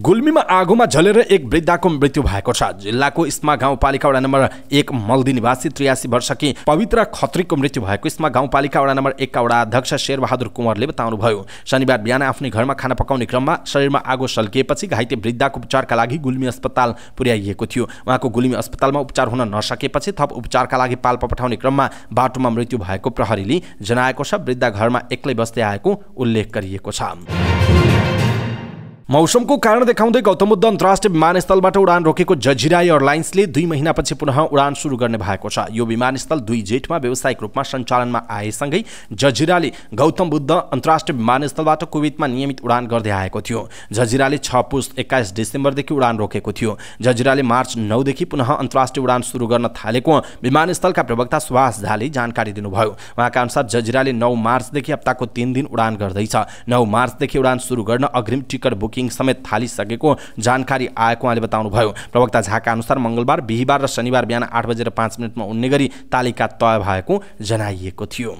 गुल्मीमा आगोमा जलेर एक वृद्धाको मृत्यु भएको छ। जिल्लाको इस्मा गाउँपालिका वडा नम्बर एक मल्दी निवासी त्रियासी वर्षकी पवित्रा खत्रीको मृत्यु भएको इस्मा गाउँपालिका वडा नम्बर एकका वडा अध्यक्ष शेरबहादुर कुँवरले बताउनुभयो। शनिबार बिहान आफ्नै घरमा खाना पकाउने क्रममा शरीरमा आगो सल्किएपछि घाइते वृद्धाको उपचारका लागि गुल्मी अस्पताल पुर्याइएको थियो। उहाँको गुल्मी अस्पतालमा उपचार हुन नसकेपछि थप उपचारका लागि पाल्पा पठाउने क्रममा बाटोमा मृत्यु भएको प्रहरीले जनाएको छ। वृद्धा घरमा एक्लै बस्दै आएको उल्लेख गरिएको छ। मौसमको कारण देखाउँदै गौतम बुद्ध अन्तर्राष्ट्रिय विमानस्थलबाट उडान रोकेको जजिरा एयरलाइन्सले दुई महिनापछि पुनः उडान सुरु गर्ने भएको छ। यो विमानस्थल दुई जेठमा व्यावसायिक रूपमा सञ्चालनमा आएसँगै जजिराले गौतम बुद्ध अन्तर्राष्ट्रिय विमानस्थलबाट कुवेतमा नियमित उडान गर्दै आएको थियो। जजिराले छ पुस एक्काइस डिसेम्बरदेखि उडान रोकेको थियो। जजिराले मार्च नौदेखि पुनः अन्तर्राष्ट्रिय उडान सुरु गर्न थालेको विमानस्थलका प्रवक्ता सुभाष झाले जानकारी दिनुभयो। उहाँका अनुसार जजिराले नौ मार्चदेखि हप्ताको तीन दिन उडान गर्दैछ। नौ मार्चदेखि उडान सुरु गर्न अग्रिम टिकट बुकिङ समेत थालिसकेको जानकारी आएको उहाँले बताउनुभयो। प्रवक्ता झाका अनुसार मंगलबार बिहीबार र शनिबार बिहान आठ बजेर पाँच मिनटमा उड्ने गरी तालिका तय भएको जनाइएको थियो।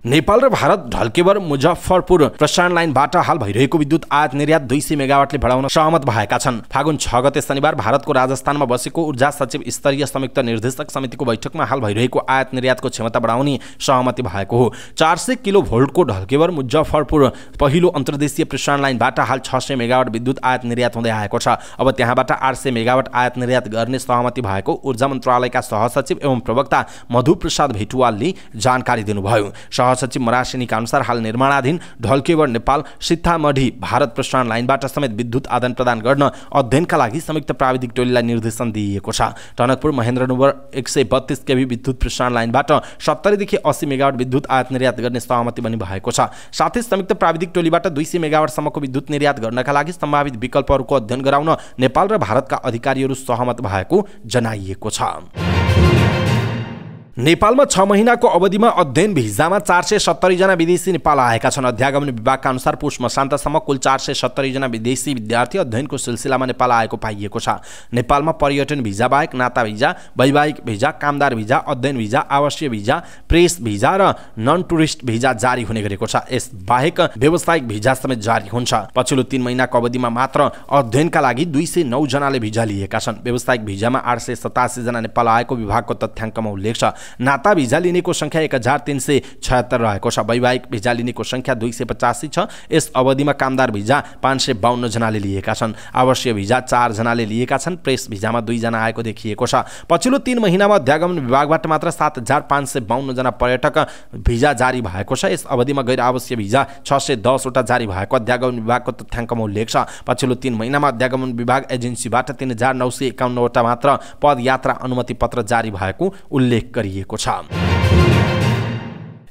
नेपाल र भारत ढल्केवर मुजफ्फरपुर प्रसारण लाइनबाट हाल भइरहेको विद्युत आयात निर्यात दुई सय मेगावाटले बढाउन सहमत भएका छन्। फागुन छ गते शनिबार भारतको राजस्थानमा बसेको ऊर्जा सचिव स्तरीय संयुक्त निर्देशक समितिको बैठकमा हाल भइरहेको आयात निर्यातको क्षमता बढाउने सहमति भएको हो। चार सय किलो भोल्टको ढल्केवर मुजफ्फरपुर पहिलो अन्तर्देशीय प्रसारण लाइनबाट हाल छ सय मेगावाट विद्युत आयात निर्यात हुँदै आएको छ। अब त्यहाँबाट आठ सय मेगावाट आयात निर्यात गर्ने सहमति भएको ऊर्जा मन्त्रालयका सहसचिव एवं प्रवक्ता मधुप्रसाद भेटुवालले जानकारी दिनुभयो। सचिव मरासिनीका अनुसार हाल निर्माणाधीन ढल्केवर नेपाल सित्थामढी भारत प्रसारण लाइनबाट समेत विद्युत आदान प्रदान गर्न अध्ययनका लागि संयुक्त प्राविधिक टोलीलाई निर्देशन दिइएको छ। टनकपुर महेन्द्र नम्बर एक सय बत्तीस केभी विद्युत प्रसारण लाइनबाट सत्तरीदेखि अस्सी मेगावाट विद्युत आयात निर्यात गर्ने सहमति पनि भएको छ। साथै संयुक्त प्राविधिक टोलीबाट दुई सय मेगावाटसम्मको विद्युत निर्यात गर्नका लागि सम्भावित विकल्पहरूको अध्ययन गराउन नेपाल र भारतका अधिकारीहरू सहमत भएको जनाइएको छ। नेपालमा छ महिनाको अवधिमा अध्ययन भिजामा चार सय सत्तरी जना विदेशी नेपाल आएका छन्। अध्यागमन विभागका अनुसार पुष मसान्तसम्म कुल चार सय सत्तरी जना विदेशी विद्यार्थी अध्ययनको सिलसिलामा नेपाल आएको पाइएको छ। नेपालमा पर्यटन भिजा बाहेक नाता भिजा, वैवाहिक भिजा, कामदार भिजा, अध्ययन भिजा, आवासीय भिजा, प्रेस भिजा र नन टुरिस्ट भिजा जारी हुने गरेको छ। यस बाहेक व्यावसायिक भिजा समेत जारी हुन्छ। पछिल्लो तीन महिनाको अवधिमा मात्र अध्ययनका लागि दुई सय नौ जनाले भिजा लिएका छन्। व्यावसायिक भिजामा आठ सय सतासी जना नेपाल आएको विभागको तथ्याङ्कमा उल्लेख छ। नाता भिजा लिनेको संख्या एक हजार तीन सय छहत्तर रहेको छ। वैवाहिक भिजा लिनेको संख्या दुई सय पचासी छ। यस अवधिमा कामदार भिजा पाँच सय बाहन्न जनाले लिएका छन्। आवासीय भिजा चार जनाले लिएका छन्। प्रेस भिजामा दुईजना आएको देखिएको छ। पछिल्लो तीन महिनामा अध्यागमन विभागबाट मात्र सात हजार पाँच सय बाहन्न जना पर्यटक भिजा जारी भएको छ। यस अवधिमा गैर आवासीय भिजा छ सय दसवटा जारी भएको अध्यागमन विभागको तथ्याङ्कमा उल्लेख छ। पछिल्लो तीन महिनामा अध्यागमन विभाग एजेन्सीबाट तीन हजार नौ सय एकाउन्नवटा मात्र पदयात्रा अनुमति पत्र जारी भएको उल्लेख गरिएको छ।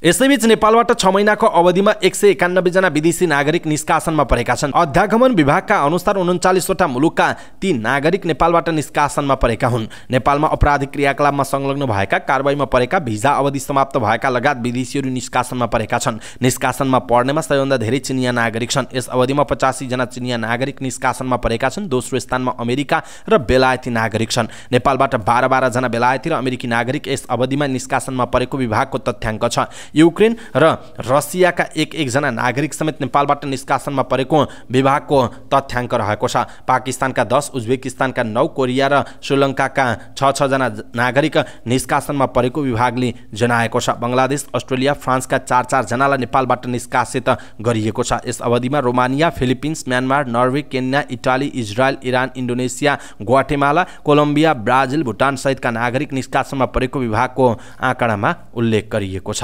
यसैबीच नेपालबाट छ महिनाको अवधिमा एक सय एकानब्बे जना विदेशी नागरिक निष्कासनमा परेका छन्। अध्यागमन विभागका अनुसार उनन्चालीस वटा मुलुकका ती नागरिक नेपालबाट निष्कासनमा परेका हुन्। नेपालमा आपराधिक क्रियाकलापमा संलग्न भएका, कारबाहीमा परेका, भिजा अवधि समाप्त भएका लगायत विदेशीहरू निष्कासनमा परेका छन्। निष्कासनमा पर्नेमा सबैभन्दा धेरै चिनिया नागरिक छन्। यस अवधिमा पचासी जना चिनिया नागरिक निष्कासनमा परेका छन्। दोस्रो स्थानमा अमेरिका र बेलायती नागरिक छन्। नेपालबाट बाह्र बाह्र जना बेलायती र अमेरिकी नागरिक यस अवधिमा निष्कासनमा परेको विभागको तथ्याङ्क छ। युक्रेन र रसियाका एक एकजना नागरिक समेत नेपालबाट निष्कासनमा परेको विभागको तथ्याङ्क रहेको छ। पाकिस्तानका दस, उज्बेकिस्तानका नौ, कोरिया र श्रीलङ्काका छ छ जना नागरिक निष्कासनमा परेको विभागले जनाएको छ। बङ्गलादेश, अस्ट्रेलिया, फ्रान्सका चार चार जनालाई नेपालबाट निष्कासित गरिएको छ। यस अवधिमा Romania, Philippines, Myanmar, Norway, Kenya, Italy, Israel, Iran, Indonesia, Guatemala, Colombia, Brazil, Bhutan सहितका नागरिक निष्कासनमा परेको विभागको आँकडामा उल्लेख गरिएको छ।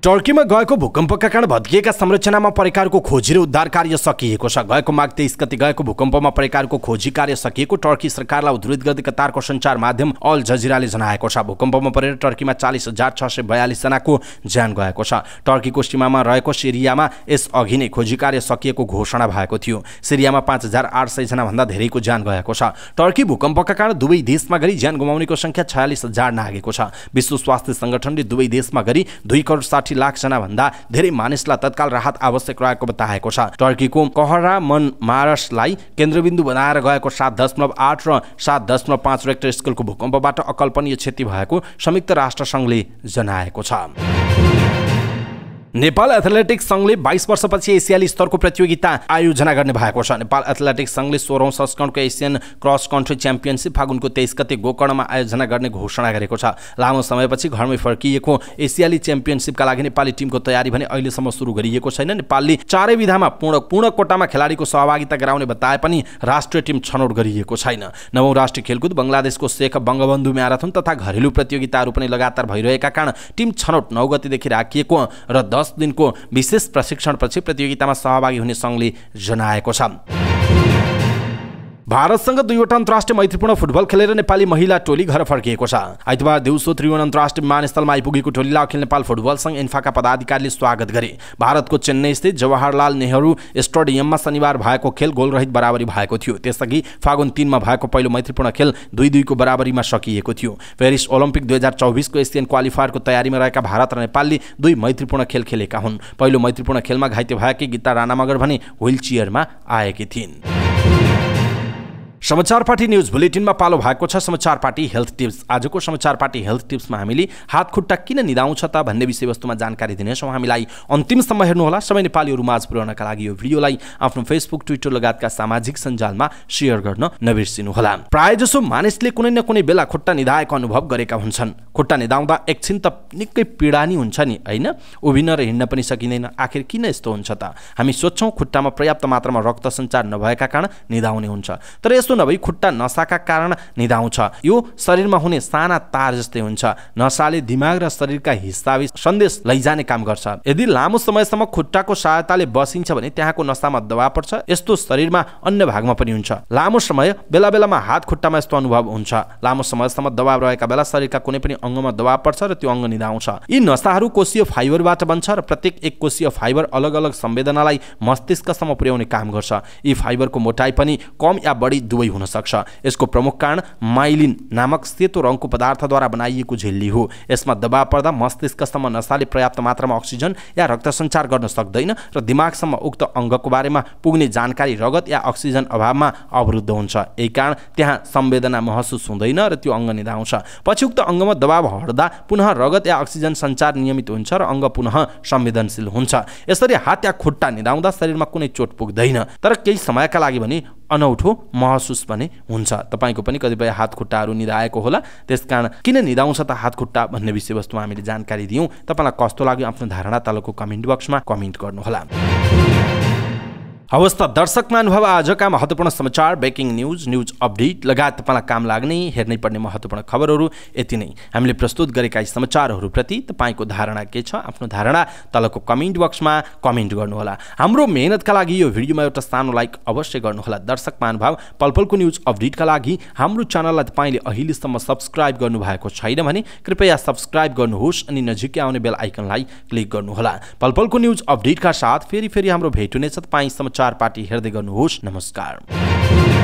टर्कीमा गएको भूकम्पका कारण भत्किएका संरचनामा परेकाहरूको खोजी र उद्धार कार्य सकिएको छ। गएको माघ तेइस गति गएको भूकम्पमा परेकाहरूको खोजी कार्य सकिएको टर्की सरकारलाई उद्धृत गर्दै कतारको सञ्चार माध्यम अल जजिराले जनाएको छ। भूकम्पमा परेर टर्कीमा चालिस हजार छ सय बयालिस जनाको ज्यान गएको छ। टर्कीको सीमामा रहेको सिरियामा यसअघि नै खोजी कार्य सकिएको घोषणा भएको थियो। सिरियामा पाँच हजार आठ सय जनाभन्दा धेरैको ज्यान गएको छ। टर्की भूकम्पका कारण दुवै देशमा गरी ज्यान गुमाउनेको सङ्ख्या छयालिस हजार नागेको छ। विश्व स्वास्थ्य सङ्गठनले दुवै देशमा गरी दुई करोड साठी लाख जना भन्दा धेरै मानिसलाई तत्काल राहत आवश्यक रहेको बताएको छ। टर्कीको कहरामन मारसलाई केन्द्रबिन्दु बनाएर गएको सात दशमलव आठ र सात दशमलव पाँच रेक्टर स्केलको भूकम्पबाट अकल्पनीय क्षति भएको संयुक्त राष्ट्र संघले जनाएको छ। नेपाल एथलेटिक्स संघले बाइस वर्षपछि एसियाली स्तरको प्रतियोगिता आयोजना गर्ने भएको छ। नेपाल एथलेटिक्स संघले सोह्रौं संस्करणको एसियन क्रस कन्ट्री च्याम्पियनसिप फागुनको तेइस गते गोकर्णमा आयोजना गर्ने घोषणा गरेको छ। लामो समयपछि घरमै फर्किएको एसियाली च्याम्पियनसिपका लागि नेपाली टिमको तयारी भने अहिलेसम्म सुरु गरिएको छैन। नेपालले चारै विधामा पूर्ण पूर्ण कोटामा खेलाडीको सहभागिता गराउने बताए पनि राष्ट्रिय टिम छनौट गरिएको छैन। नवौं राष्ट्रिय खेलकुद, बङ्गलादेशको शेख बङ्गबन्धु म्याराथन तथा घरेलु प्रतियोगिताहरू पनि लगातार भइरहेका कारण टिम छनौट नौ गतेदेखि राखिएको र दस दिनको विशेष प्रशिक्षणपछि प्रतियोगितामा सहभागी हुने संघले जनाएको छ। भारतसँग दुईवटा अन्तर्राष्ट्रिय मैत्रीपूर्ण फुटबल खेलेर नेपाली महिला टोली घर फर्किएको छ। आइतबार दिउँसो त्रिभुवन अन्तर्राष्ट्रिय विमानस्थलमा आइपुगेको टोलीलाई अखिल नेपाल फुटबल संघ इन्फाका पदाधिकारीले स्वागत गरे। भारतको चेन्नई स्थित जवाहरलाल नेहरू स्टेडियममा शनिबार भएको खेल गोलरहित बराबरी भएको थियो। त्यसअघि फागुन तीनमा भएको पहिलो मैत्रीपूर्ण खेल दुई दुईको बराबरीमा सकिएको थियो। पेरिस ओलम्पिक दुई हजार चौबिसको एसियन क्वालिफायरको तयारीमा रहेका भारत र नेपालले दुई मैत्रीपूर्ण खेल खेलेका हुन्। पहिलो मैत्रीपूर्ण खेलमा घाइते भएकी गीता राणा मगर भने व्हील चेयरमा आएकी थिइन्। समाचार पार्टी न्यूज बुलेटिनमा पालो भएको छ समाचार पार्टी हेल्थ टिप्स। आजको समाचार पार्टी हेल्थ टिप्समा हामीले हात खुट्टा किन निदाउँछ त भन्ने विषयवस्तुमा जानकारी दिनेछौँ। हामीलाई अन्तिमसम्म हेर्नुहोला। सबै नेपालीहरूमाझ पुर्याउनका लागि यो भिडियोलाई आफ्नो फेसबुक, ट्विटर लगायतका सामाजिक सञ्जालमा सेयर गर्न नबिर्सिनुहोला। प्रायःजसो मानिसले कुनै न कुनै बेला खुट्टा निधाएको अनुभव गरेका हुन्छन्। खुट्टा निधाउँदा एकछिन त निकै पीडा नि हुन्छ नि, होइन? उभिन र हिँड्न पनि सकिँदैन। आखिर किन यस्तो हुन्छ त? हामी सोच्छौँ खुट्टामा पर्याप्त मात्रामा रक्त सञ्चार नभएका कारण निधाउने हुन्छ, तर नभई खुट्टा नसाका कारण निधाउँछ। यो शरीरमा हुने साना तार जस्तै हुन्छ। नसाले दिमाग र शरीरका हिस्साबी सन्देश लैजाने काम गर्छ। यदि लामो समयसम्म खुट्टाको सहायताले बसिन्छ भने त्यहाँको नसामा दबाव पर्छ। यस्तो शरीरमा अन्य भागमा पनि हुन्छ। लामो समय बेला बेलामा हात खुट्टामा यस्तो अनुभव हुन्छ। लामो समयसम्म दबाव रहेका बेला शरीरका कुनै पनि अङ्गमा दबाव पर्छ र त्यो अङ्ग निधाउँछ। यी नसाहरू कोषीय फाइबरबाट बन्छ र प्रत्येक एक कोषीय फाइबर अलग अलग संवेदनालाई मस्तिष्कसम्म पुर्याउने काम गर्छ। यी फाइबरको मोटाइ पनि कम या बढी दुवै हुन सक्छ। यसको प्रमुख कारण माइलिन नामक सेतो रङको पदार्थद्वारा बनाइएको झिल्ली हो। यसमा दबाव पर्दा मस्तिष्कसम्म नसाले पर्याप्त मात्रामा अक्सिजन या रक्त सञ्चार गर्न सक्दैन र दिमागसम्म उक्त अङ्गको बारेमा पुग्ने जानकारी रगत या अक्सिजन अभावमा अवरुद्ध हुन्छ। यही कारण त्यहाँ संवेदना महसुस हुँदैन र त्यो अङ्ग निधाउँछ। पछि उक्त अङ्गमा दबाव हट्दा पुनः रगत या अक्सिजन सञ्चार नियमित हुन्छ र अङ्ग पुनः संवेदनशील हुन्छ। यसरी हात या खुट्टा निधाउँदा शरीरमा कुनै चोट पुग्दैन, तर केही समयका लागि भने अनौठो महसुस पनि हुन्छ। तपाईँको पनि कतिपय हात खुट्टाहरू निधाएको होला। त्यसकारण किन निधाउँछ त हात खुट्टा भन्ने विषयवस्तुमा हामीले जानकारी दियौँ। तपाईँलाई कस्तो लाग्यो आफ्नो धारणा तलको कमेन्ट बक्समा कमेन्ट गर्नुहोला। हवस् त दर्शक महानुभाव, आजका महत्त्वपूर्ण समाचार, ब्रेकिङ न्यूज, न्यूज अपडेट लगायत तपाईलाई काम लाग्ने, हेर्नै पर्ने महत्त्वपूर्ण खबरहरू यति नै। हामीले प्रस्तुत गरेका समाचारहरूप्रति तपाईको धारणा के छ? आफ्नो धारणा तलको कमेन्ट बक्समा कमेन्ट गर्नुहोला। हाम्रो मेहनतका लागि यो भिडियोमा एउटा सानो लाइक अवश्य गर्नुहोला। दर्शक महानुभाव, पलपलको न्यूज अपडेटका लागि हाम्रो च्यानललाई तपाईले अहिलेसम्म सब्स्क्राइब गर्नु भएको छैन भने कृपया सब्स्क्राइब गर्नुहोस् अनि नजिकै आउने बेल आइकनलाई क्लिक गर्नुहोला। पलपलको न्यूज अपडेटका साथ फेरि फेरि हाम्रो भेट हुनेछ। तपाई समाचार पार्टी हेर्दै गर्नुहोस्। नमस्कार।